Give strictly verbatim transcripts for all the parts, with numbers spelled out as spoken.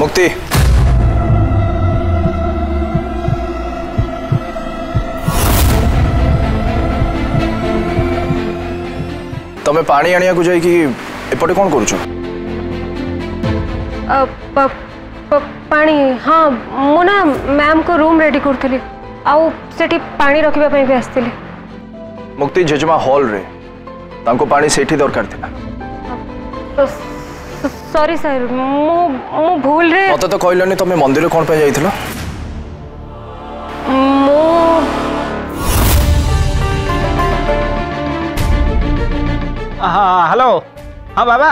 मुक्ति। तमे पानी आनिया को जाई कि एपटे कौन करूचो? अ प पानी हां मोना मैम को रूम रेडी करथली आउ सेठी पानी रखिबा पई बेसथली। मुक्ति जेजमा हॉल रे तांको पानी सेठी दरकार थिला। सॉरी सर मो मो भूल रे। मते तो कहलनी तमे मंदिर कोन पे जाईथलो? हाँ हेलो हाँ बाबा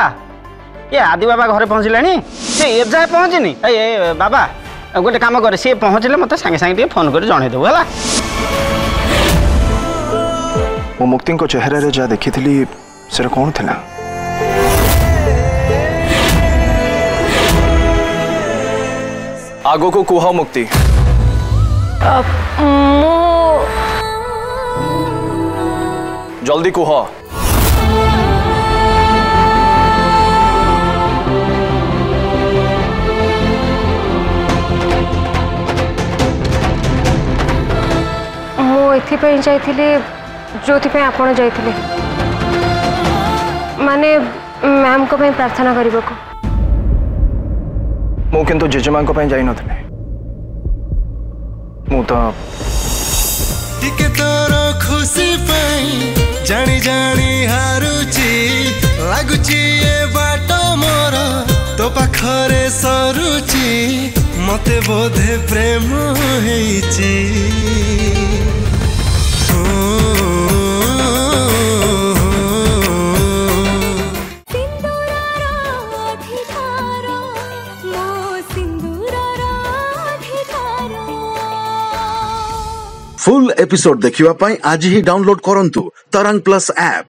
ये आदि बाबा घर पहुँचले सी ए जाए पहुँचनी ए बाबा गोटे काम करे सी पहुँचले मत सागे सागे फोन कर जनईदेव है। मो मुक्ति को चेहरा रे जा देखी थी सर कौन था आगो को कुह मुक्ति जल्दी कुह। जो माने मैम को प्रार्थना को मु किंतु जेजेमा को जाई न थले मु तो टिके तोरो खुशी पई जानी जानी हारुची लागुची ए बाटो मोर तो पाखरे सरुची मते बोधे प्रेम होईची। फुल एपिसोड देखिवा पाई आज ही डाउनलोड करंतु तरंग प्लस ऐप।